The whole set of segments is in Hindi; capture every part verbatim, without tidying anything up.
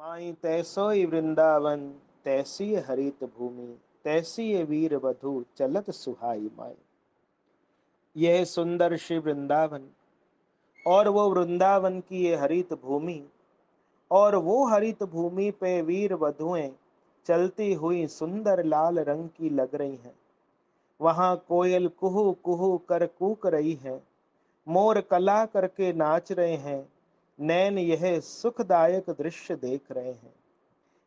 माई तैसोई वृंदावन तैसी हरित भूमि तैसी वीर वधु चलत सुहाई माई। यह सुंदर श्री वृंदावन और वो वृंदावन की ये हरित भूमि और वो हरित भूमि पे वीर वधुएं चलती हुई सुंदर लाल रंग की लग रही हैं। वहाँ कोयल कुहू कुहू कर कूक रही है, मोर कला करके नाच रहे हैं, नैन यह सुखदायक दृश्य देख रहे हैं।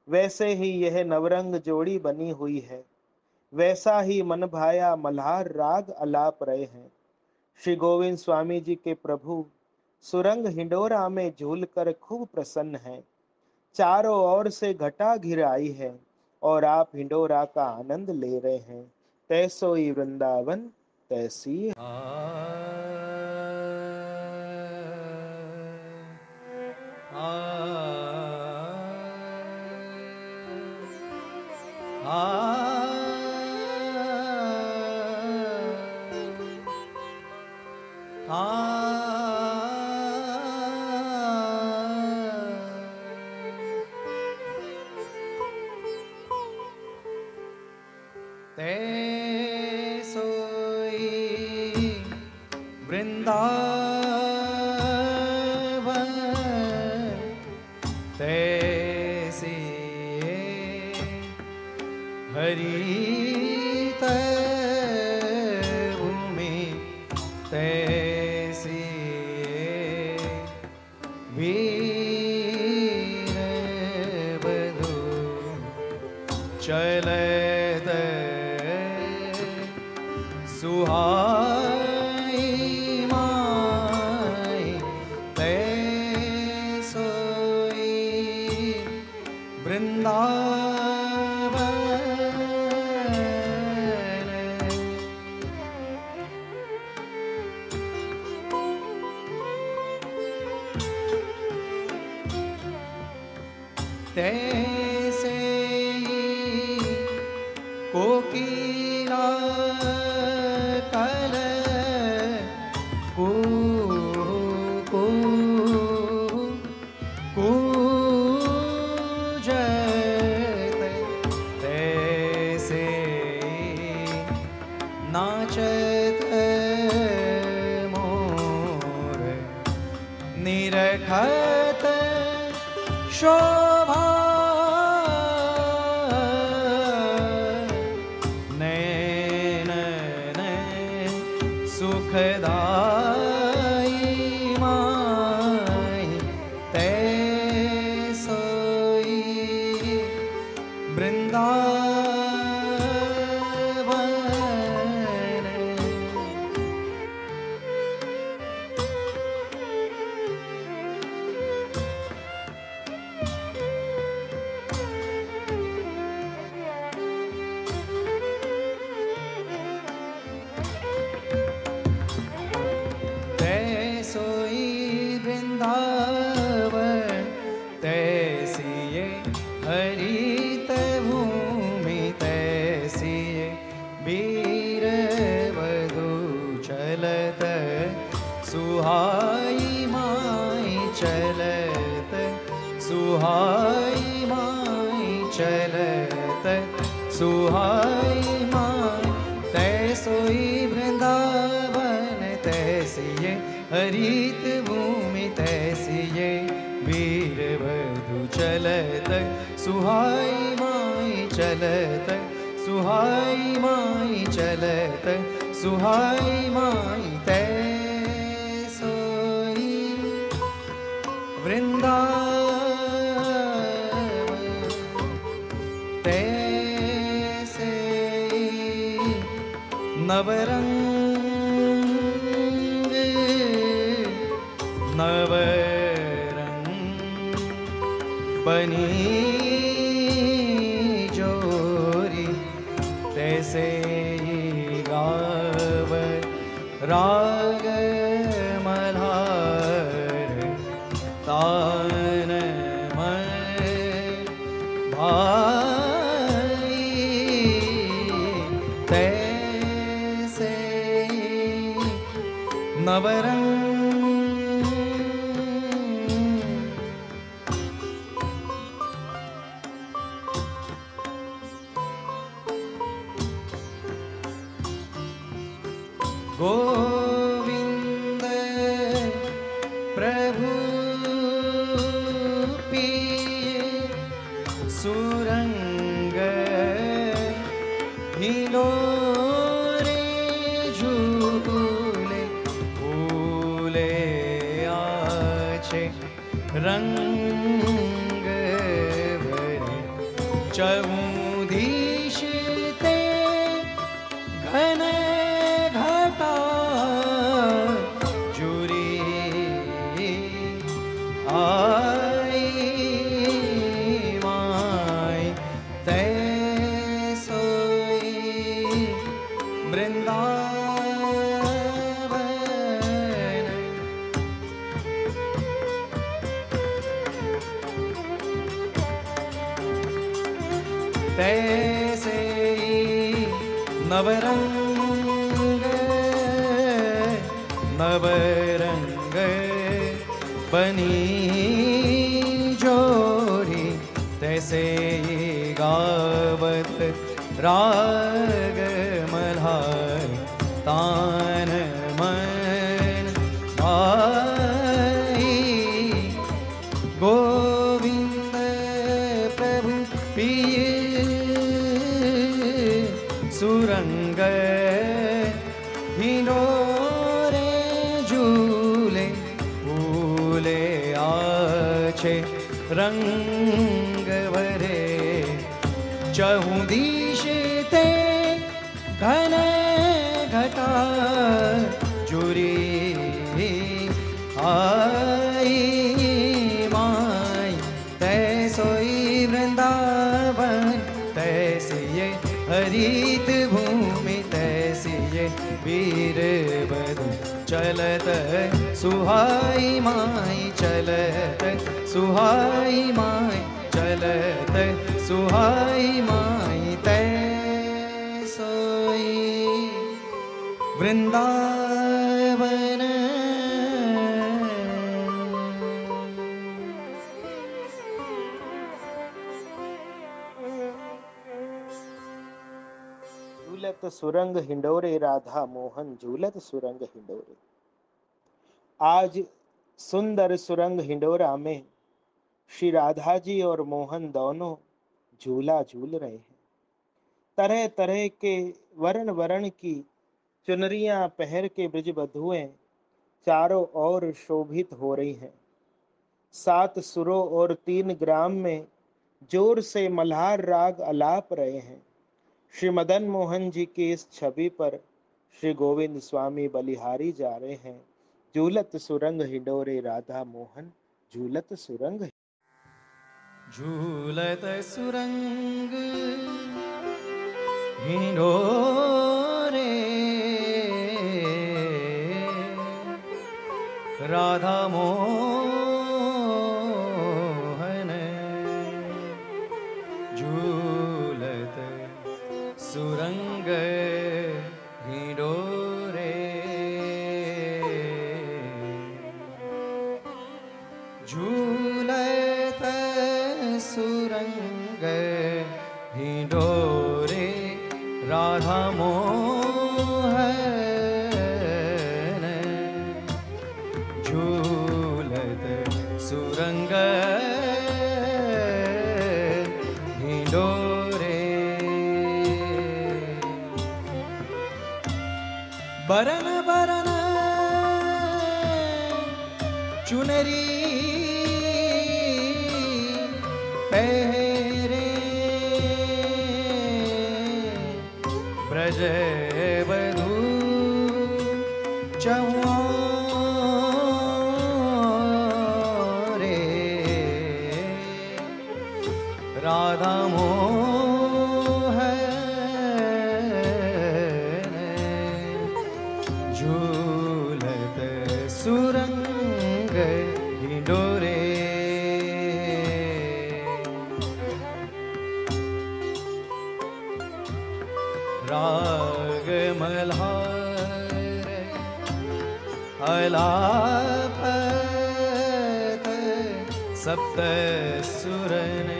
वैसे ही यह नवरंग जोड़ी बनी हुई है, वैसा ही मनभाया मल्हार राग अलाप रहे हैं। श्री गोविंद स्वामी जी के प्रभु सुरंग हिंडोरा में झूलकर खूब प्रसन्न हैं। चारों ओर से घटा घिर आई है और आप हिंडोरा का आनंद ले रहे हैं। तैसोई वृंदावन तैसी तैसोई वृंदावन तैसी हरित भूमि तैसी वीर वधु चलत सुहाई माई। तैसोई वृंदावन तैसे कोकिला कल कू कू कूजत तैसे नाचत मोर निरखत शोभा सुखदाई माई। तैसोई वृंदावन हरित भूमि तैसी वीर वधु चलत सुहाई माई चलत सुहाई माई चलत सुहाई माई। तैसोई वृंदावन तैसी हरित भूमि तैसी वीर वधु चलत सुहाई माई चलत सुहाई माई चलत सुहाई माई। तैसोई वृंदावन तैसे नवरंग नव बनी जोरी तैसे गाव राग मल्हार तान मन भाई। तैसे नवरंग गोविंद प्रभु पिए सुरंग हिंडोरे झूले फूले आछे रंग भरे चौदिशते घन घटा जुरी आई माई ते सोई वृंदावन। तैसे नवरंग नवरंग बनी जोरी तैसे गावत राग मल्हार तान मन आई। गोविंद प्रभु पिए सुरंग हिंडोरे झूले फूले आछे रंग भरे चहुदिश ते घन घटा जुरी आई माई तैसोई वृंदावन। तैसे ये हरित भूमि तैसे ये वीर बधु चलत सुहाई माई चलत सुहाई माई चलत सुहाई माई तैसोई वृंदावन। झूलत सुरंग हिंडोरे राधा मोहन झूलत सुरंग हिंडोरे। आज सुंदर सुरंग हिंडोरा में श्री राधा जी और मोहन दोनों झूला झूल रहे हैं। तरह तरह के वर्ण वर्ण की चुनरियां पहर के ब्रजबधुएं चारों ओर शोभित हो रही हैं। सात सुरों और तीन ग्राम में जोर से मल्हार राग अलाप रहे हैं। श्री मदन मोहन जी की इस छवि पर श्री गोविंद स्वामी बलिहारी जा रहे हैं। झूलत सुरंग हिंडोरे राधा मोहन झूलत सुरंग झूलत सुरंग हिंडोरे राधा मोहन झूलत सुरंग हिंडोरे झूलत सुरंग हिंडोरे राधा मोहन झूलत सुरंग बरन बरन चुनरी पहरे ब्रज बधू चमोरे राधा मोहन सुरंग हिंडोरे। राग मल्हार अलापत सप्त सुरन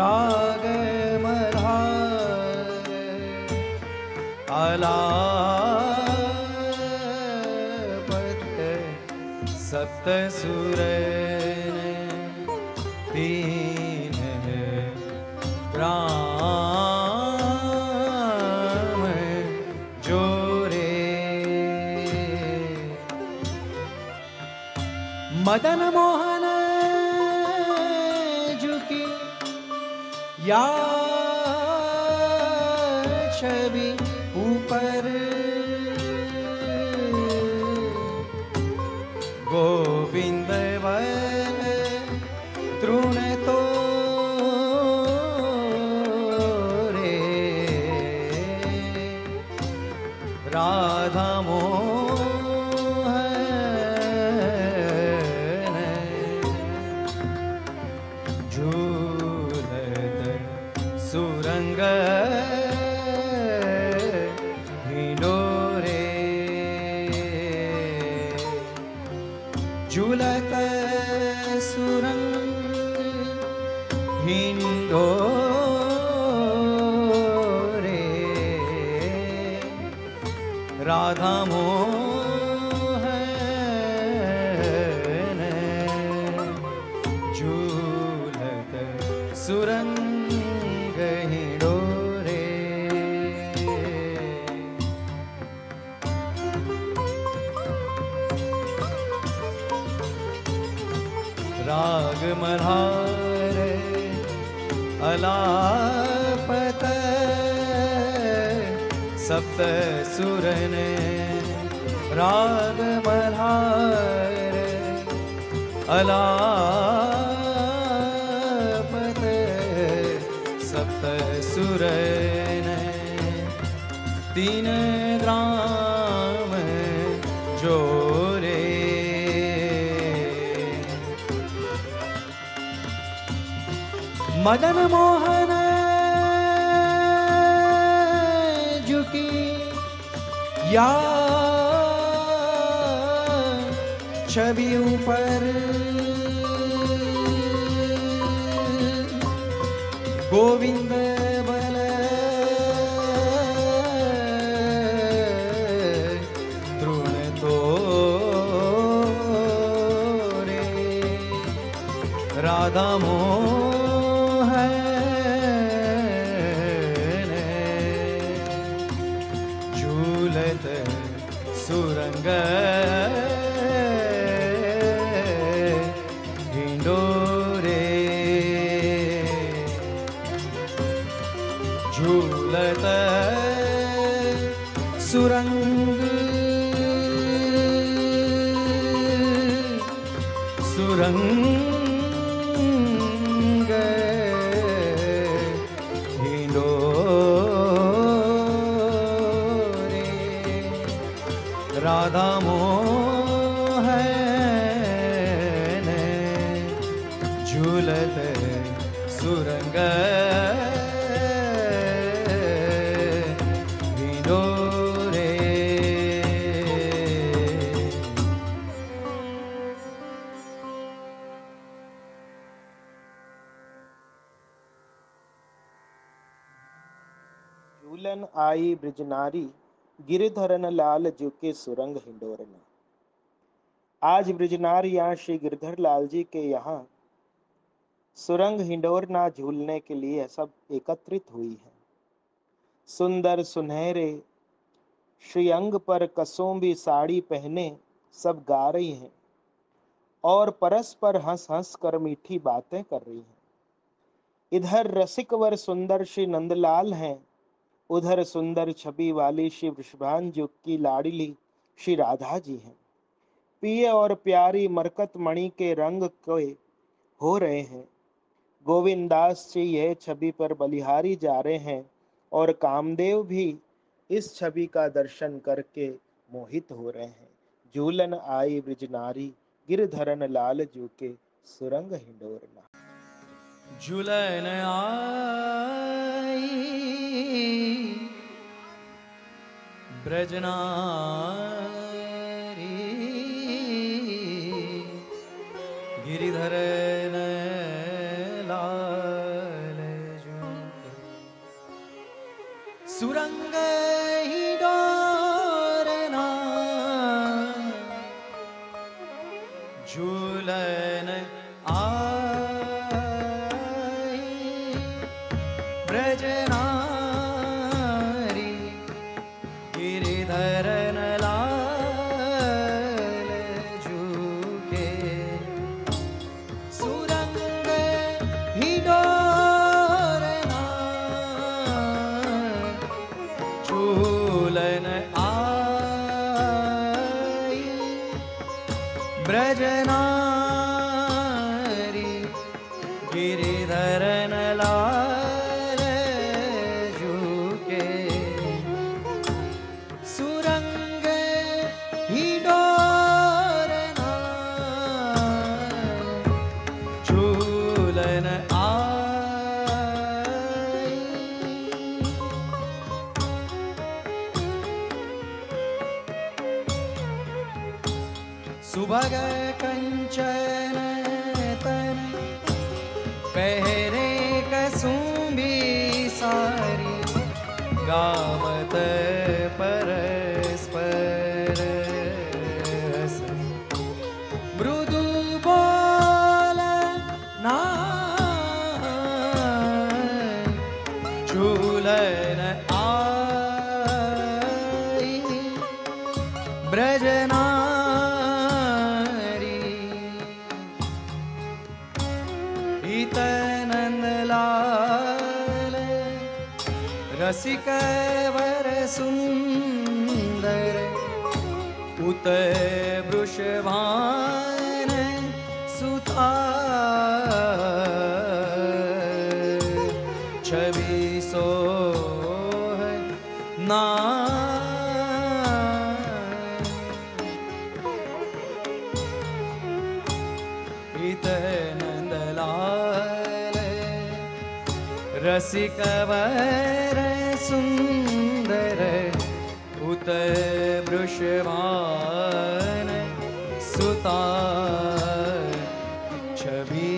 राग मल्हार चला पथ सप्त सुर ने दीन राम जोरे। मदन मोहन झुकी या छवि ऊपर गोविंद वन तृण तो रे राधामोहन झूलत सुरंग झूलत सुरंग हिंडोरे राधामोहन झूलत सुरंग हिंडोरे। राग मल्हार अलापत सप्त सुरन राग मल्हार अलापत सप्त सुरन तीन ग्राम जो मदन मोहन झुकी या छवि ऊपर गोविंद बल तृण तो रे राधामोहन झूलत सुरंग हिंडोरे झूलत सुरंग सुरंग राधामोहन झूलत सुरंग हिंडोरे। झूलन आई ब्रजनारि गिरधरन लाल जी के सुरंग हिंडोर में। आज ब्रजनारि यहाँ श्री गिरधर लाल जी के यहाँ सुरंग हिंडोर ना झूलने के लिए सब एकत्रित हुई है। सुंदर सुनहरे श्रीअंग पर कसोंबी साड़ी पहने सब गा रही हैं और परस्पर हंस हंस कर मीठी बातें कर रही हैं। इधर रसिकवर सुंदर श्री नंदलाल हैं, उधर सुंदर छवि वाली श्री वृषभांजु की लाड़िली श्री राधा जी हैं। पिए और प्यारी मरकत मणि के रंग के हो रहे हैं। गोविंदास जी यह छवि पर बलिहारी जा रहे हैं और कामदेव भी इस छवि का दर्शन करके मोहित हो रहे हैं। झूलन आई ब्रजनारि गिरधरन लाल जू के सुरंग हिंडोरना। झूलन आई ब्रजनारि गिरधरन लाल जू के सुरंग हिंडोरना। शरण आई ब्रजनारि गिरिधरन लाल झूके सुरंग हिंडोरा झूलन आई ब्रजनारि गिरिधरन लाल झूके सुरंग हिंडोरा झूलन आई। सुभग कंचन तन पहरे कसुम्बी सारी गावत परस्पर मृदु बोल ना झूलन आई ब्रजना नंदलाल रसिक वर सुंदर उत वृषभान सुता छवि सोह ना रसिक वर सुंदर उत वृषभान सुता छवि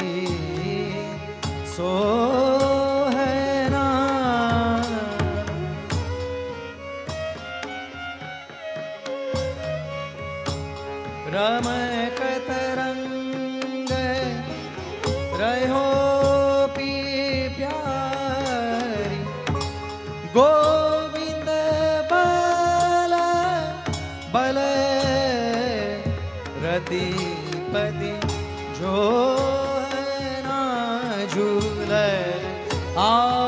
सोहना। रमक तरंग रहो गोविंद बल बल रतिपति जोहना झूलन आई ब्रजनारि गिरिधरन लाल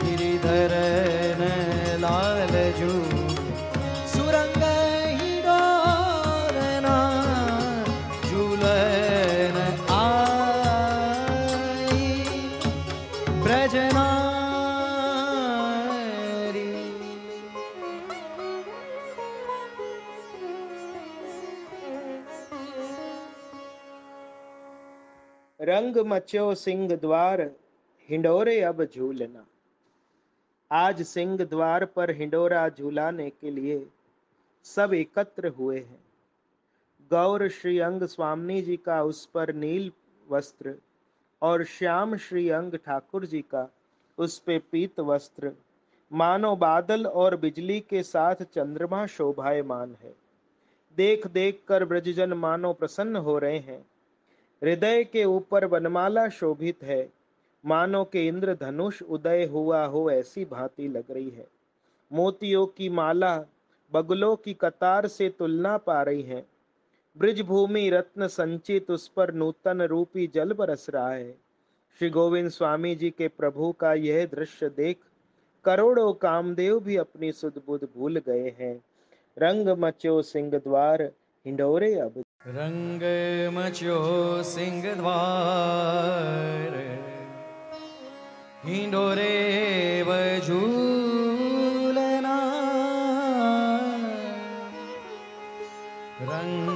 गिरिधरन लाल झूके सुरंग हिंडोरा झूलन आई ब्रजनारि। रंग मच्यो सिंघद्वार हिंडोरे अब झूलना। आज सिंघद्वार पर हिंडोरा झूलाने के लिए सब एकत्र हुए हैं। गौर श्री अंग स्वामी जी का उस पर नील वस्त्र और श्याम श्री अंग ठाकुर जी का उस पे पीत वस्त्र, मानो बादल और बिजली के साथ चंद्रमा शोभायमान है। देख देख कर ब्रजजन मानो प्रसन्न हो रहे हैं। हृदय के ऊपर वनमाला शोभित है, मानो के इंद्र धनुष उदय हुआ हो ऐसी भांति लग रही है। मोतियों की माला बगलों की कतार से तुलना पा रही है। ब्रिजभूमि रत्न संचित उस पर नूतन रूपी जल बरस रहा है। श्री गोविंद स्वामी जी के प्रभु का यह दृश्य देख करोड़ों कामदेव भी अपनी सुधबुध भूल गए हैं। रंग मचो सिंघद्वार हिंडोरे अब। रंग मचो सिंघद्वार हिंडोरे बजूलना। रंग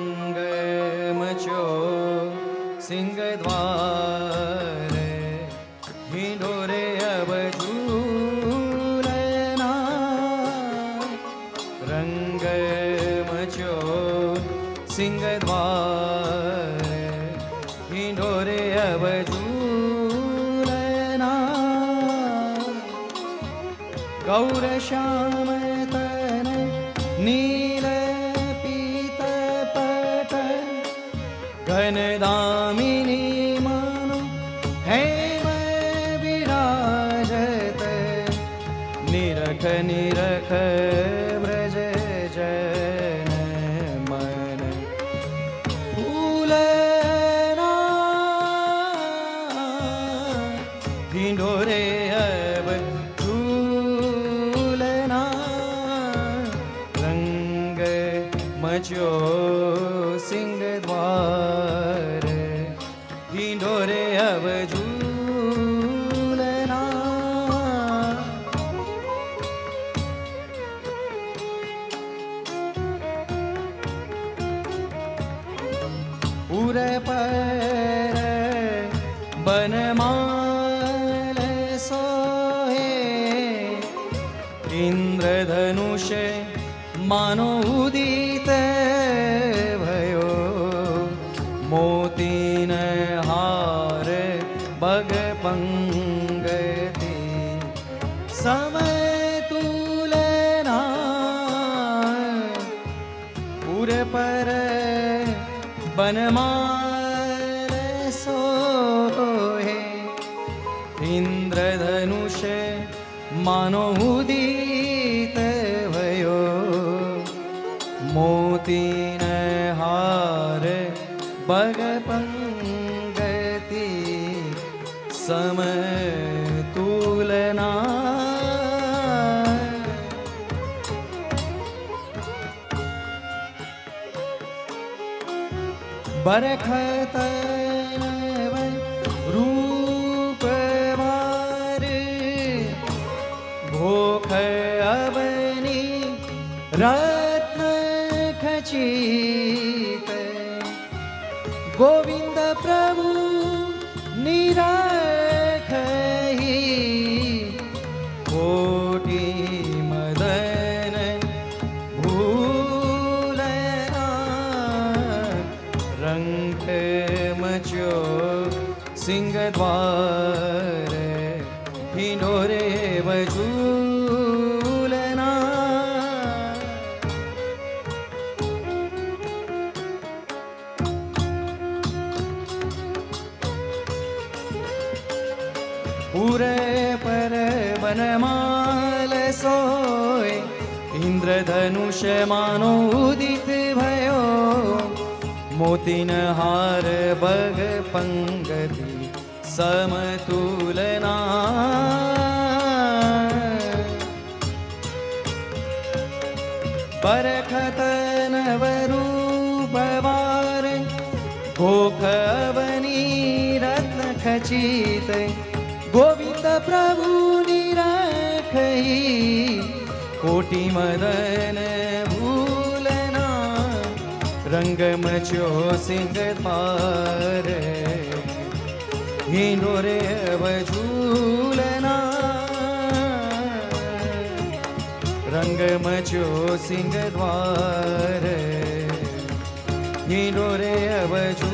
मचो सिंघद्वार हिंडोरे अब झूलना। रंग मचो सिंघद्वार हिंडोरे अब झूलना। गौर श्याम तन नील पीत पट घन दामिनी मानो हेम विराजत। निरख निरख ब्रज जन मन फूलना। हिंडोरे अब झूलना। रंग मचो सिंघद्वार हिंडोरे अब झूलना। उर पर बनमाल सोहे इंद्रधनुष मानो उदित भयो। मोतीन हार बग पंगति समय तुलना। उर पर बनमाल सोहे इंद्रधनुष मानो उदित भयो। मोतीन हार बग पंगति समय तुलना। बरखत रूप वार भोख अवनी रत्न खचित। गोविंद प्रभु निरखहि कोटि मदन भूलना। रंग मचो सिंघद्वार हिंडोरे बजूलना। पूरे पर बनमाल सोए इंद्रधनुष मानो उदित भयो। मोतीन हार बग पंगति समतुलना। बरखतन वरूप वार भोखवनी रत्न खचित। गोविंद प्रभु निरखहि कोटि मदन भूलना। रंग मचो सिंघद्वार हिंडोरे अब झूलना। संग मचो सिंघद्वार हिंडोरे अवजो